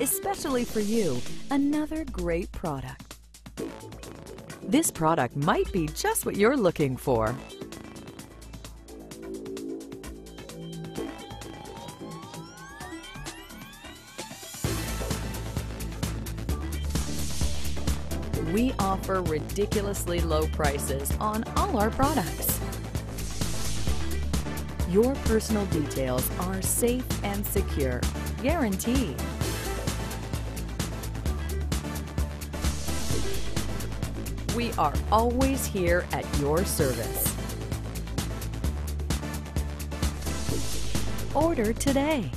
especially for you, another great product. This product might be just what you're looking for. We offer ridiculously low prices on all our products. Your personal details are safe and secure, guaranteed. We are always here at your service. Order today.